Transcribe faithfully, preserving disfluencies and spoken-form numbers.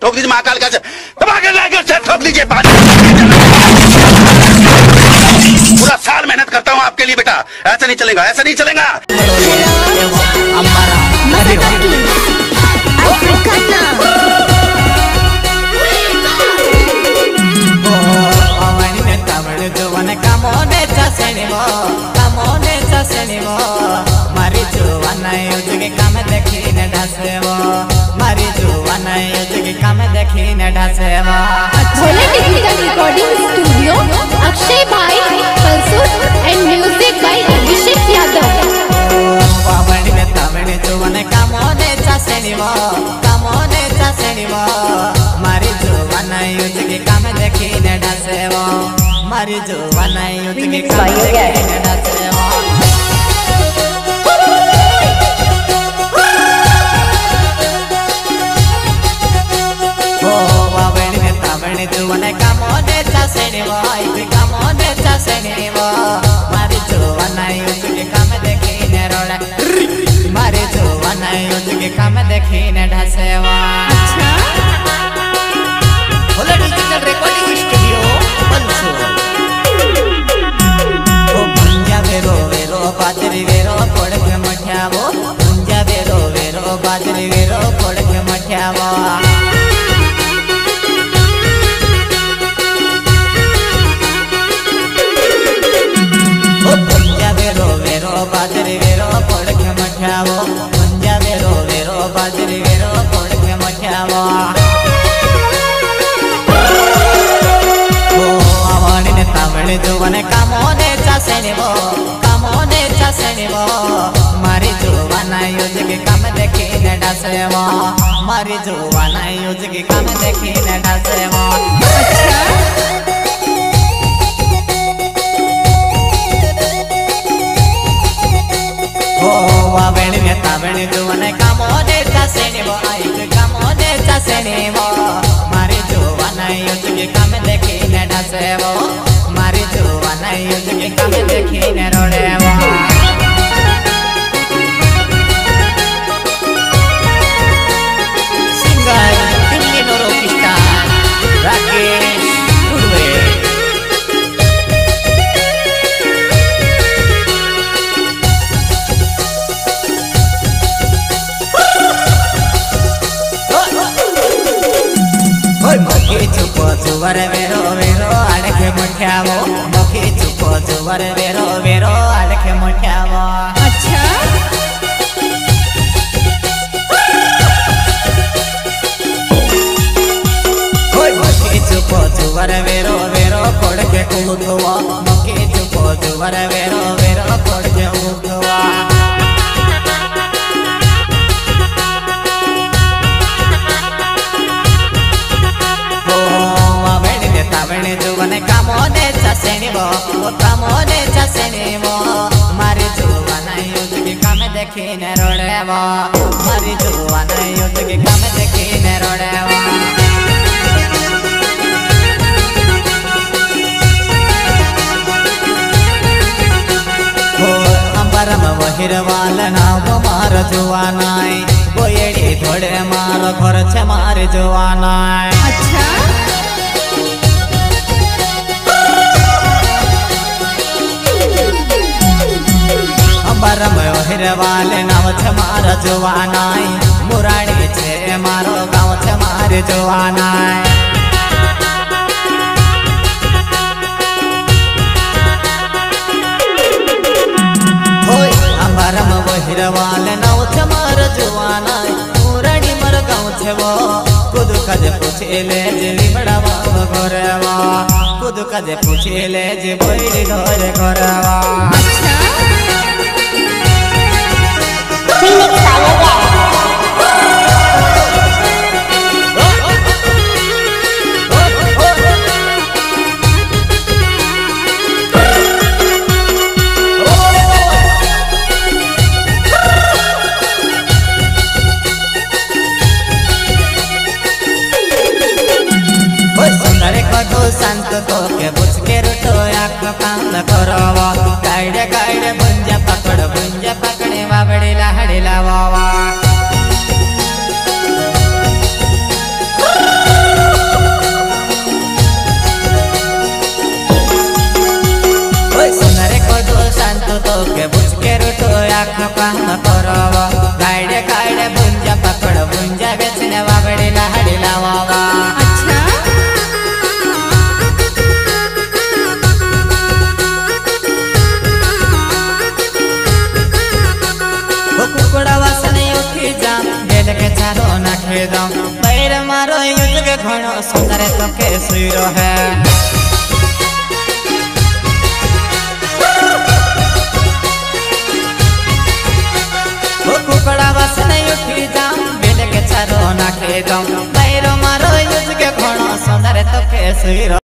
ठोक दीजिए महाकाल का ठोक दीजिए। पूरा साल मेहनत करता हूँ आपके लिए बेटा, ऐसा नहीं चलेगा, ऐसा नहीं चलेगा। मारी जुवाना योजके काम देखी न ढसेवा, मारी जुवाना योजके काम देखी न ढसेवा। Bhole technical recording studio, Akshay भाई परसूर and music by Abhishek Yadav. पावन में तमन जुवाने कामोने चासेनिवा, कामोने चासेनिवा। मारी जुवाना योजके काम देखी न ढसेवा, मारी जुवाना योजके काम देखी न ढसेवा। काम देखी न ढसेवा। अच्छा भोले डिजिटल रिकॉर्डिंग स्टूडियो बंसुर। ओ गुंजा वेरो वेरो बाजरी वेरो कोड़ के मठियावो, गुंजा वेरो वेरो बाजरी वेरो कोड़ के मठियावो। ओ गुंजा वेरो वेरो बाजरी वेरो कोड़ के मठियावो, गुंजा वेरो बाजरी वेरो कोड़ के मठियावा। ओ आवाणी ने तावणी जुवाने कामोने चासेनिवो, कामोने चासेनिवो। मारी जुवाना योजके काम देखी न ढसेवा, मारी जुवाना योजके काम देखी न ढसेवा। ओ आवाणी ने तावणी जुवाने कामोने सेनेवा, एक कामोने चासेनेवा। मारी जुवाना योजके काम देखी न ढसेवा, मारी जुवाना योजके काम देखी न रोडेवा। सिंगर दिल्ली नोरो किस्ता राकेश गुडवे। जुवर वेरो वेरो अड़के मुठियावो, मखी चुपो जुवर वेरो वेरो अड़के मुठियावो। अच्छा मखी चुपो जुवर वेरो वेरो कोड़ के उठवा, मखी चुपो जुवर वेरो वेरो कोड़ के उठवा। जुवाने कामोने चासेनिवो, वो कामोने चासेनिवो। मारी जुवाना योजके काम देखी न रोडेवा, मारी जुवाना योजके काम देखी न रोडेवा। ओ अंबरम वहिरवाल नाव मार जुवानाई, वो एड़ी थोड़े मार खर्चे मार जुवानाई। अच्छा परम हिरवाले नाव छे मार जुवानाई, मुराड़ी छे मारो गाँव छे मार जुवानाई। होय परम हिरवाले नाव छे मार जुवानाई, मुराड़ी मर गाँव छे वो खुद कद पूछे ले जे लिमड़ावा गोरेवा, खुद कद पूछे ले जे बोरी गोरे गोरेवा। संत तो के बुझ के रुतो आँख कान करवा, गाइडे गाइडे बुंजा पकड़ बुंजा पकड़े बाबड़ी लहड़ी लवावा। सुंदर तो कैसी रहे। वो कुकड़ा बस नहीं उठी जाम बेल के चारों ना खेदम पैरों मारो इसके घोड़ों सुंदर तो कैसी।